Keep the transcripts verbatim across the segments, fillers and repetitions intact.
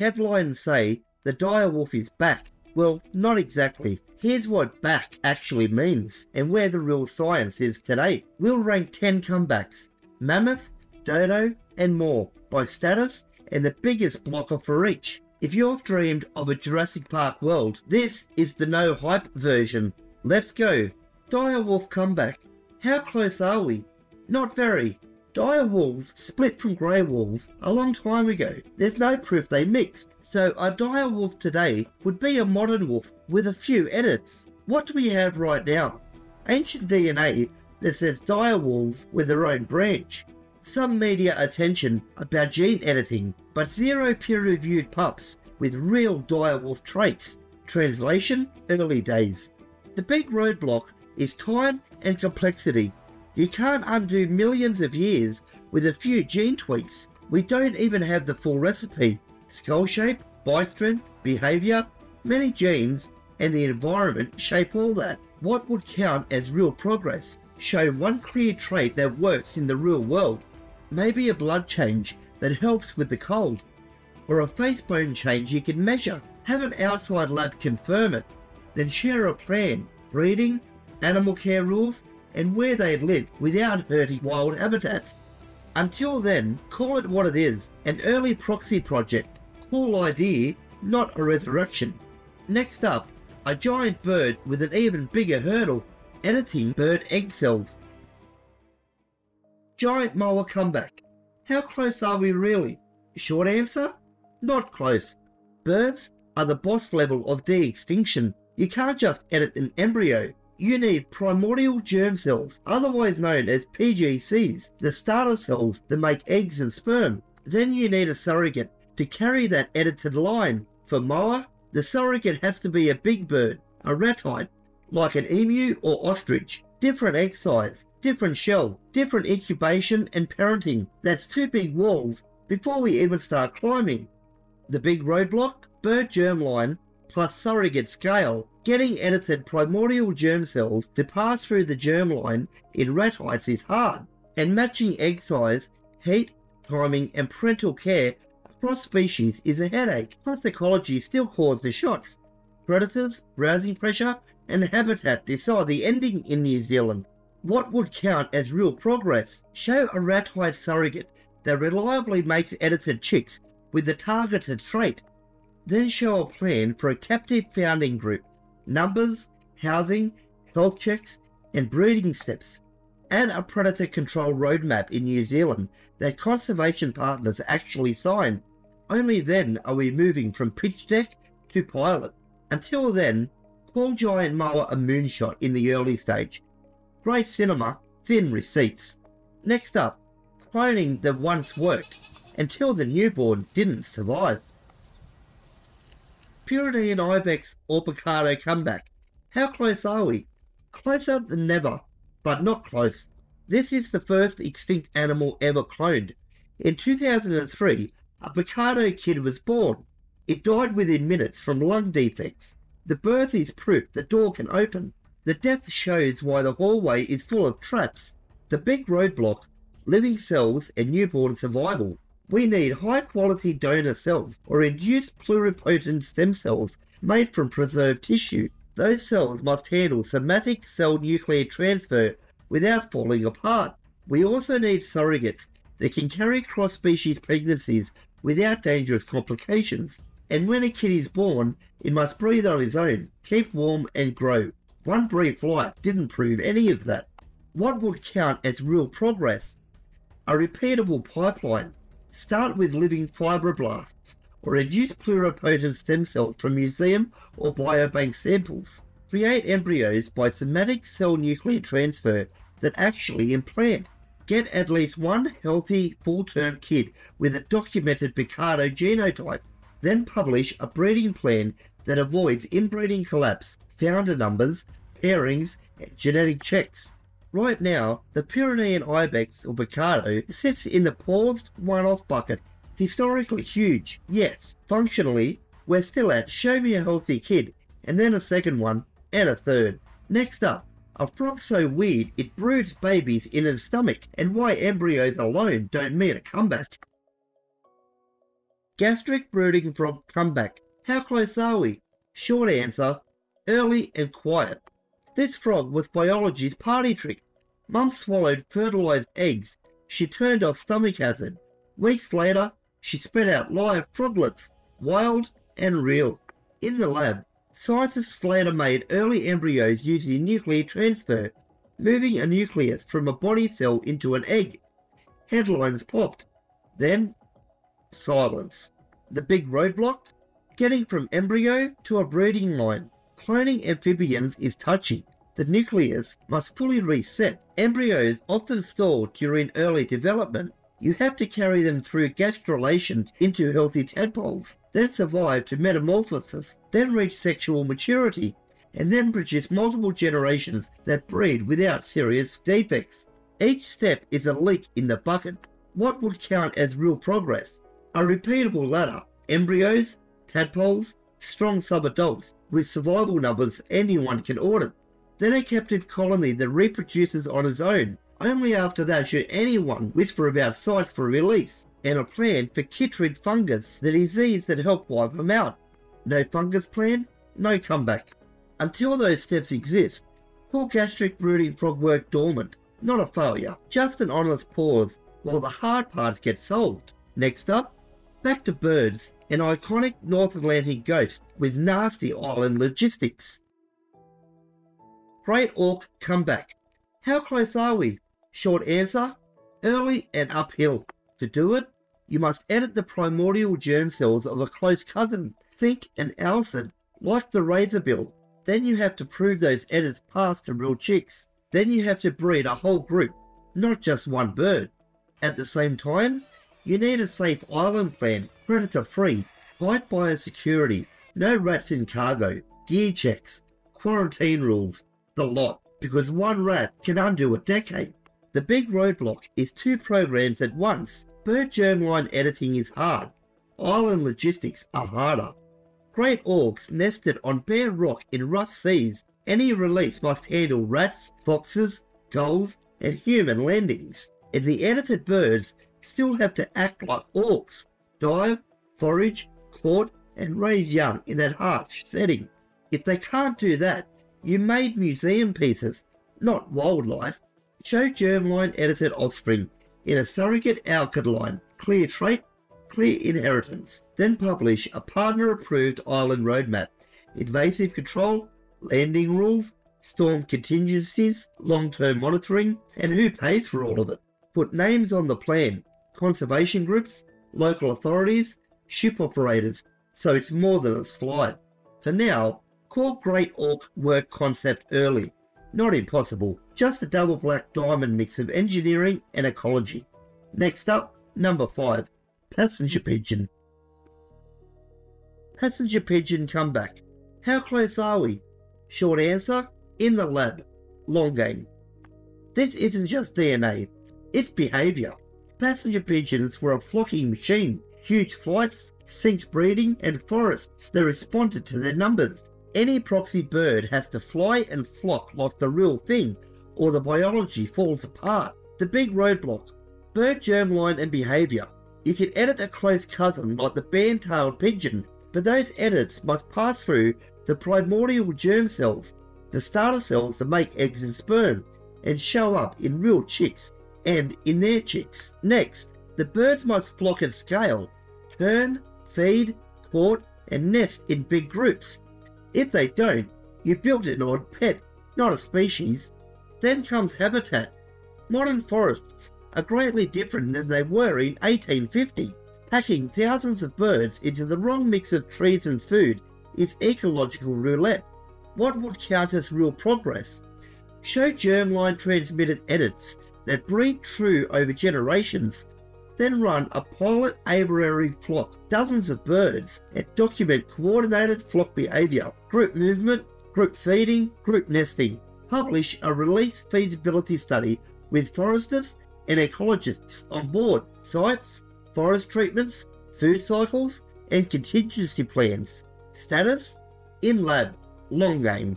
Headlines say the dire wolf is back. Well, not exactly. Here's what back actually means and where the real science is today. We'll rank ten comebacks, mammoth, dodo and more, by status and the biggest blocker for each. If you've dreamed of a Jurassic Park world, this is the no hype version. Let's go. Dire wolf comeback. How close are we? Not very. Dire wolves split from grey wolves a long time ago. There's no proof they mixed, so a dire wolf today would be a modern wolf with a few edits. What do we have right now? Ancient D N A that says dire wolves were their own branch. Some media attention about gene editing, but zero peer-reviewed pups with real dire wolf traits. Translation: early days. The big roadblock is time and complexity. You can't undo millions of years with a few gene tweaks. We don't even have the full recipe. Skull shape, bite strength, behaviour, many genes and the environment shape all that. What would count as real progress? Show one clear trait that works in the real world. Maybe a blood change that helps with the cold, or a face bone change you can measure. Have an outside lab confirm it. Then share a plan, breeding, animal care rules, and where they live without hurting wild habitats. Until then, call it what it is, an early proxy project. Cool idea, not a resurrection. Next up, a giant bird with an even bigger hurdle, editing bird egg cells. Giant moa comeback. How close are we really? Short answer? Not close. Birds are the boss level of de-extinction. You can't just edit an embryo. You need primordial germ cells, otherwise known as P G Cs, the starter cells that make eggs and sperm. Then you need a surrogate to carry that edited line. For moa, the surrogate has to be a big bird, a ratite, like an emu or ostrich. Different egg size, different shell, different incubation and parenting. That's two big walls before we even start climbing. The big roadblock? Bird germline plus surrogate scale. Getting edited primordial germ cells to pass through the germline in ratites is hard, and matching egg size, heat, timing and parental care across species is a headache. Plus ecology still calls the shots. Predators, browsing pressure and habitat decide the ending in New Zealand. What would count as real progress? Show a ratite surrogate that reliably makes edited chicks with the targeted trait. Then show a plan for a captive founding group. Numbers, housing, health checks and breeding steps. And a predator control roadmap in New Zealand that conservation partners actually sign. Only then are we moving from pitch deck to pilot. Until then, call giant moa a moonshot in the early stage. Great cinema, thin receipts. Next up, cloning that once worked until the newborn didn't survive. Pyrenean ibex or bucardo comeback. How close are we? Closer than never, but not close. This is the first extinct animal ever cloned. In two thousand three, a bucardo kid was born. It died within minutes from lung defects. The birth is proof the door can open. The death shows why the hallway is full of traps. The big roadblock, living cells and newborn survival. We need high quality donor cells or induced pluripotent stem cells made from preserved tissue. Those cells must handle somatic cell nuclear transfer without falling apart. We also need surrogates that can carry cross-species pregnancies without dangerous complications. And when a kid is born, it must breathe on its own, keep warm and grow. One brief life didn't prove any of that. What would count as real progress? A repeatable pipeline. Start with living fibroblasts or induce pluripotent stem cells from museum or biobank samples. Create embryos by somatic cell nuclear transfer that actually implant. Get at least one healthy full-term kid with a documented bucardo genotype. Then publish a breeding plan that avoids inbreeding collapse, founder numbers, pairings and genetic checks. Right now, the Pyrenean ibex or bucardo sits in the paused one-off bucket, historically huge. Yes, functionally, we're still at show me a healthy kid, and then a second one, and a third. Next up, a frog so weird it broods babies in its stomach, and why embryos alone don't mean a comeback. Gastric brooding frog comeback. How close are we? Short answer, early and quiet. This frog was biology's party trick. Mum swallowed fertilized eggs. She turned off stomach acid. Weeks later, she spread out live froglets, wild and real. In the lab, scientists later made early embryos using nuclear transfer, moving a nucleus from a body cell into an egg. Headlines popped. Then, silence. The big roadblock? Getting from embryo to a breeding line. Cloning amphibians is touchy. The nucleus must fully reset. Embryos often stall during early development. You have to carry them through gastrulation into healthy tadpoles, then survive to metamorphosis, then reach sexual maturity, and then produce multiple generations that breed without serious defects. Each step is a leak in the bucket. What would count as real progress? A repeatable ladder, embryos, tadpoles, strong subadults with survival numbers anyone can audit. Then a captive colony that reproduces on its own. Only after that should anyone whisper about sites for release, and a plan for chytrid fungus, the disease that helped wipe them out. No fungus plan, no comeback. Until those steps exist, poor gastric brooding frog work dormant. Not a failure, just an honest pause while the hard parts get solved. Next up, back to birds, an iconic North Atlantic ghost with nasty island logistics. Great Auk comeback. How close are we? Short answer, early and uphill. To do it, you must edit the primordial germ cells of a close cousin, think an alcid, like the razorbill. Then you have to prove those edits pass to real chicks. Then you have to breed a whole group, not just one bird. At the same time, you need a safe island plan, predator-free, tight biosecurity, no rats in cargo, gear checks, quarantine rules, the lot. Because one rat can undo a decade. The big roadblock is two programs at once. Bird germline editing is hard. Island logistics are harder. Great auks nested on bare rock in rough seas. Any release must handle rats, foxes, gulls, and human landings. And the edited birds still have to act like auks. Dive, forage, court, and raise young in that harsh setting. If they can't do that, you made museum pieces, not wildlife. Show germline edited offspring in a surrogate alcid line, clear trait, clear inheritance. Then publish a partner approved island roadmap, invasive control, landing rules, storm contingencies, long-term monitoring, and who pays for all of it. Put names on the plan, conservation groups, local authorities, ship operators, so it's more than a slide. For now, call Great Auk work concept early. Not impossible, just a double black diamond mix of engineering and ecology. Next up, number five, passenger pigeon. Passenger pigeon comeback. How close are we? Short answer, in the lab. Long game. This isn't just D N A, it's behaviour. Passenger pigeons were a flocking machine. Huge flights, synced breeding, and forests that responded to their numbers. Any proxy bird has to fly and flock like the real thing, or the biology falls apart. The big roadblock, bird germline and behaviour. You can edit a close cousin like the band-tailed pigeon, but those edits must pass through the primordial germ cells, the starter cells that make eggs and sperm, and show up in real chicks and in their chicks. Next, the birds must flock and scale, turn, feed, court, and nest in big groups. If they don't, you build an odd pet, not a species. Then comes habitat. Modern forests are greatly different than they were in eighteen fifty. Packing thousands of birds into the wrong mix of trees and food is ecological roulette. What would count as real progress? Show germline transmitted edits that breed true over generations. Then run a pilot aviary flock, dozens of birds, and document coordinated flock behaviour, group movement, group feeding, group nesting. Publish a release feasibility study with foresters and ecologists on board, sites, forest treatments, food cycles, and contingency plans. Status? In lab, long game.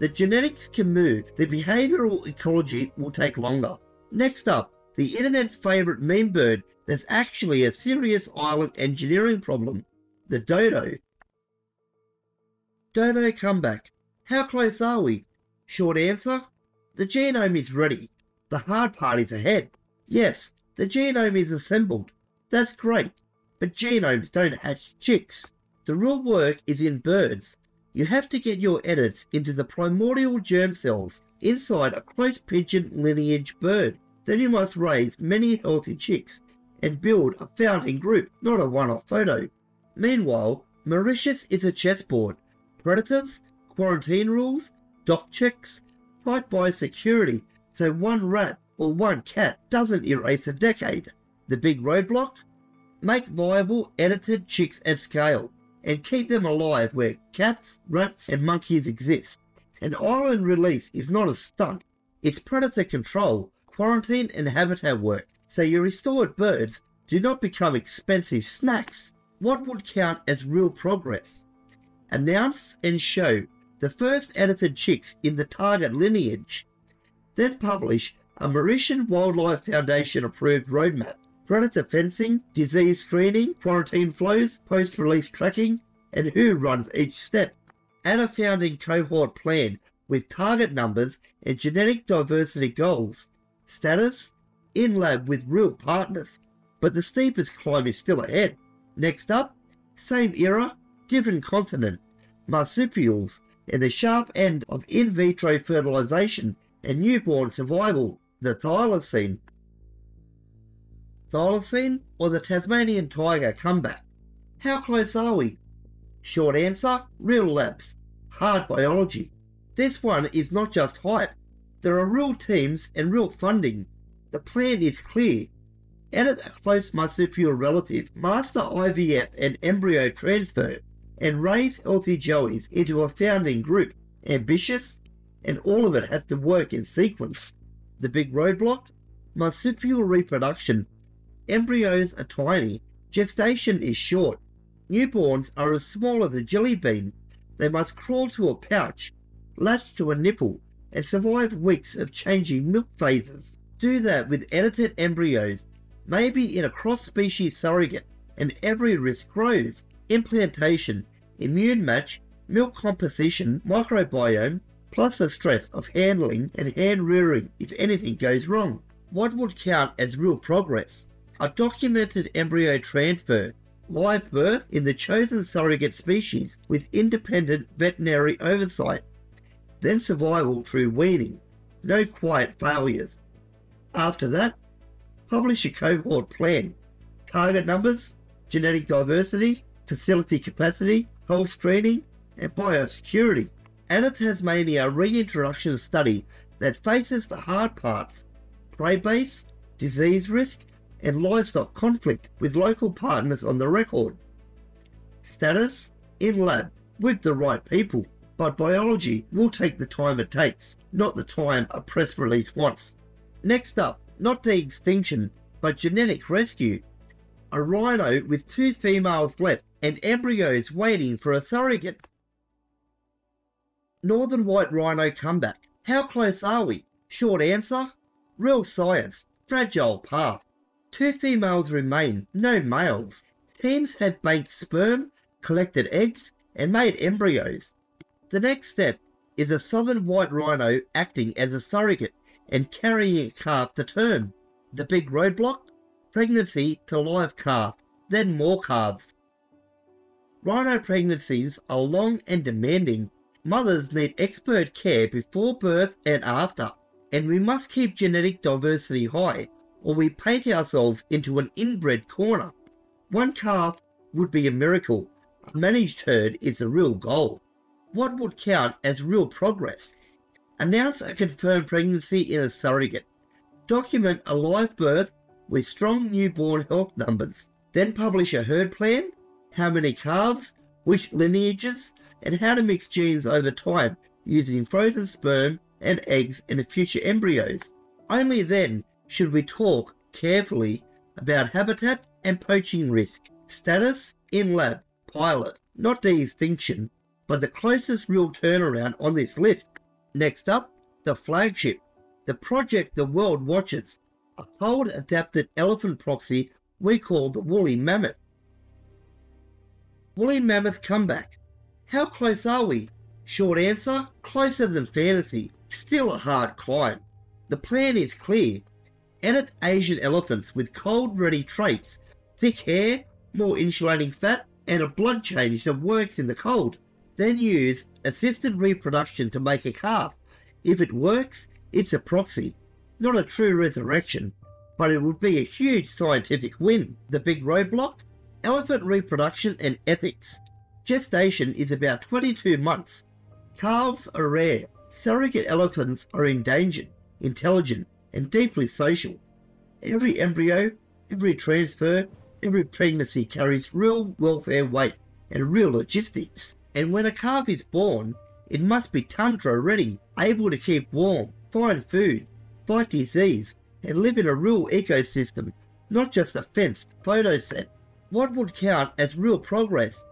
The genetics can move, the behavioural ecology will take longer. Next up, the internet's favourite meme bird, there's actually a serious island engineering problem, the dodo. Dodo comeback. How close are we? Short answer? The genome is ready. The hard part is ahead. Yes, the genome is assembled. That's great. But genomes don't hatch chicks. The real work is in birds. You have to get your edits into the primordial germ cells inside a close pigeon lineage bird. Then you must raise many healthy chicks and build a founding group, not a one-off photo. Meanwhile, Mauritius is a chessboard. Predators, quarantine rules, doc checks, fight by security, so one rat or one cat doesn't erase a decade. The big roadblock? Make viable edited chicks at scale and keep them alive where cats, rats and monkeys exist. An island release is not a stunt, it's predator control, quarantine and habitat work, so your restored birds do not become expensive snacks. What would count as real progress? Announce and show the first edited chicks in the target lineage, then publish a Mauritian Wildlife Foundation approved roadmap. Predator fencing, disease screening, quarantine flows, post-release tracking, and who runs each step. Add a founding cohort plan with target numbers and genetic diversity goals. Status? In lab with real partners. But the steepest climb is still ahead. Next up, same era, different continent, marsupials, and the sharp end of in vitro fertilization and newborn survival, the thylacine. Thylacine or the Tasmanian tiger comeback? How close are we? Short answer, real labs. Hard biology. This one is not just hype. There are real teams and real funding. The plan is clear. Edit a close marsupial relative, master I V F and embryo transfer, and raise healthy joeys into a founding group. Ambitious? And all of it has to work in sequence. The big roadblock? Marsupial reproduction. Embryos are tiny, gestation is short, newborns are as small as a jelly bean, they must crawl to a pouch, latch to a nipple, and survive weeks of changing milk phases. Do that with edited embryos, maybe in a cross-species surrogate, and every risk grows. Implantation, immune match, milk composition, microbiome, plus the stress of handling and hand-rearing if anything goes wrong. What would count as real progress? A documented embryo transfer, live birth in the chosen surrogate species with independent veterinary oversight, then survival through weaning, no quiet failures. After that, publish a cohort plan, target numbers, genetic diversity, facility capacity, health screening, and biosecurity. And a Tasmania reintroduction study that faces the hard parts, prey base, disease risk, and livestock conflict with local partners on the record. Status? In lab, with the right people. But biology will take the time it takes, not the time a press release wants. Next up, not de-extinction, but genetic rescue. A rhino with two females left and embryos waiting for a surrogate. Northern white rhino comeback. How close are we? Short answer? Real science. Fragile path. Two females remain, no males. Teams have banked sperm, collected eggs, and made embryos. The next step is a southern white rhino acting as a surrogate and carrying a calf to term. The big roadblock? Pregnancy to live calf, then more calves. Rhino pregnancies are long and demanding. Mothers need expert care before birth and after, and we must keep genetic diversity high, or we paint ourselves into an inbred corner. One calf would be a miracle. A managed herd is the real goal. What would count as real progress? Announce a confirmed pregnancy in a surrogate. Document a live birth with strong newborn health numbers. Then publish a herd plan, how many calves, which lineages, and how to mix genes over time using frozen sperm and eggs and future embryos. Only then should we talk carefully about habitat and poaching risk. Status? In lab. Pilot. Not de-extinction, but the closest real turnaround on this list. Next up, the flagship. The project the world watches. a cold-adapted elephant proxy we call the woolly mammoth. Woolly mammoth comeback. How close are we? Short answer, closer than fantasy. Still a hard climb. The plan is clear. Edit Asian elephants with cold-ready traits, thick hair, more insulating fat, and a blood change that works in the cold. Then use assisted reproduction to make a calf. If it works, it's a proxy. Not a true resurrection, but it would be a huge scientific win. The big roadblock? Elephant reproduction and ethics. Gestation is about twenty-two months. Calves are rare. Surrogate elephants are endangered, intelligent, and deeply social. Every embryo, every transfer, every pregnancy carries real welfare weight and real logistics. And when a calf is born, it must be tundra ready, able to keep warm, find food, fight disease, and live in a real ecosystem, not just a fenced photo set. What would count as real progress?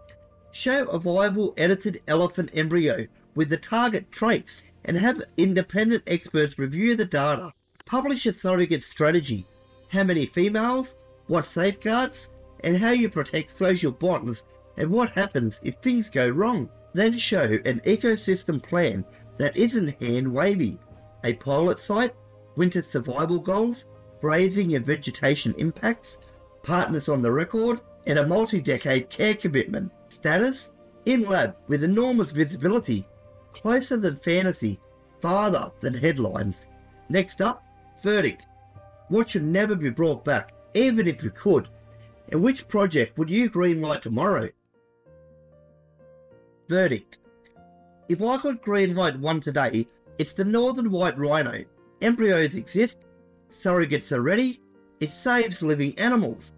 Show a viable edited elephant embryo with the target traits and have independent experts review the data. Publish a surrogate strategy, how many females, what safeguards, and how you protect social bonds, and what happens if things go wrong. Then show an ecosystem plan that isn't hand-wavy, a pilot site, winter survival goals, grazing and vegetation impacts, partners on the record, and a multi-decade care commitment. Status? In lab with enormous visibility, closer than fantasy, farther than headlines. Next up, verdict. What should never be brought back, even if you could? And which project would you greenlight tomorrow? Verdict. If I could greenlight one today, it's the Northern white rhino. Embryos exist, surrogates are ready, it saves living animals.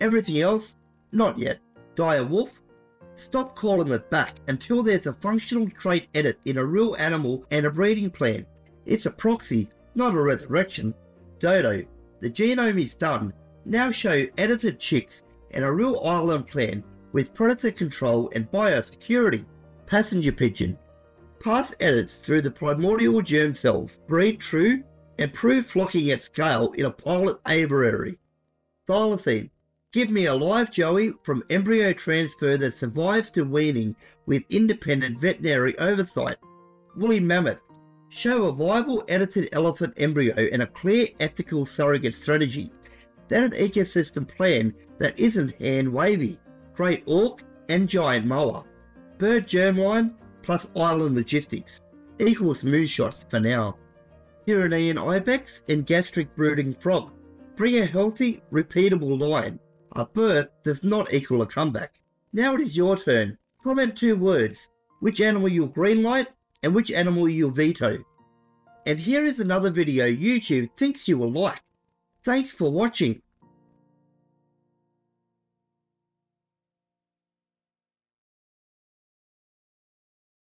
Everything else, not yet. Dire wolf. Stop calling it back until there's a functional trait edit in a real animal and a breeding plan. It's a proxy, not a resurrection. Dodo. The genome is done. Now show edited chicks and a real island plan with predator control and biosecurity. Passenger pigeon. Pass edits through the primordial germ cells, breed true, and prove flocking at scale in a pilot aviary. Thylacine. Give me a live joey from embryo transfer that survives to weaning with independent veterinary oversight. Woolly mammoth. Show a viable edited elephant embryo and a clear ethical surrogate strategy. Then an ecosystem plan that isn't hand-wavy. Great Auk and giant moa. Bird germline plus island logistics. Equals moonshots for now. Pyrenean ibex and gastric brooding frog. Bring a healthy, repeatable line. A birth does not equal a comeback. Now it is your turn. Comment two words. Which animal you'll greenlight and which animal you'll veto. And here is another video YouTube thinks you will like. Thanks for watching.